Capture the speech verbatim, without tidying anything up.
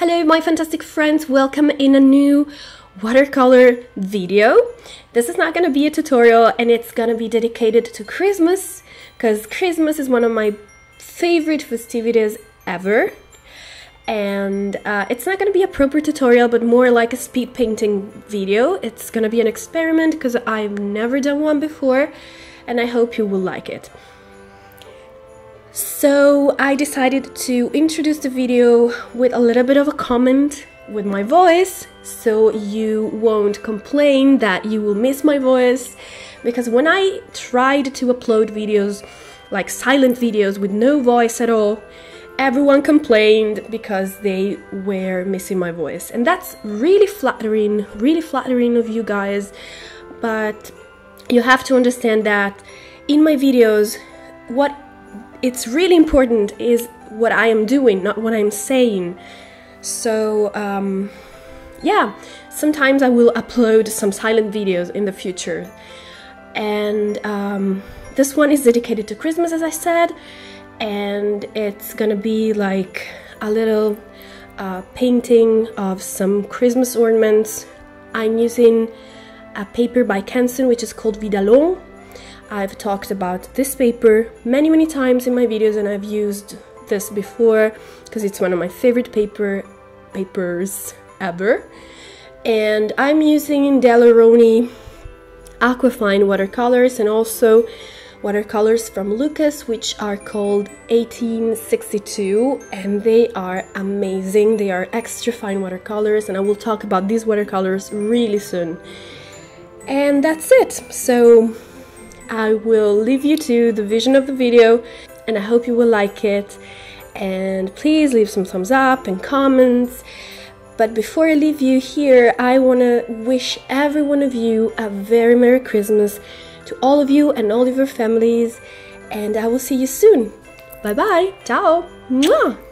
Hello my fantastic friends, welcome in a new watercolor video. This is not going to be a tutorial and it's going to be dedicated to Christmas, because Christmas is one of my favorite festivities ever. And uh, it's not going to be a proper tutorial, but more like a speed painting video. It's going to be an experiment because I've never done one before and I hope you will like it. So I decided to introduce the video with a little bit of a comment with my voice, so you won't complain that you will miss my voice, because when I tried to upload videos, like silent videos with no voice at all, everyone complained because they were missing my voice, and that's really flattering, really flattering of you guys, but you have to understand that in my videos what it's really important is what I am doing, not what I'm saying. So, um, yeah, sometimes I will upload some silent videos in the future. And um, this one is dedicated to Christmas, as I said, and it's gonna be like a little uh, painting of some Christmas ornaments. I'm using a paper by Canson, which is called Vidalon. I've talked about this paper many, many times in my videos, and I've used this before because it's one of my favorite paper papers ever. And I'm using Daler Rowney Aquafine watercolors and also watercolors from Lucas, which are called eighteen sixty-two, and they are amazing. They are extra fine watercolors, and I will talk about these watercolors really soon. And that's it. So I will leave you to the vision of the video, and I hope you will like it, and please leave some thumbs up and comments. But before I leave you here, I want to wish every one of you a very Merry Christmas, to all of you and all of your families, and I will see you soon. Bye bye, ciao, mwah!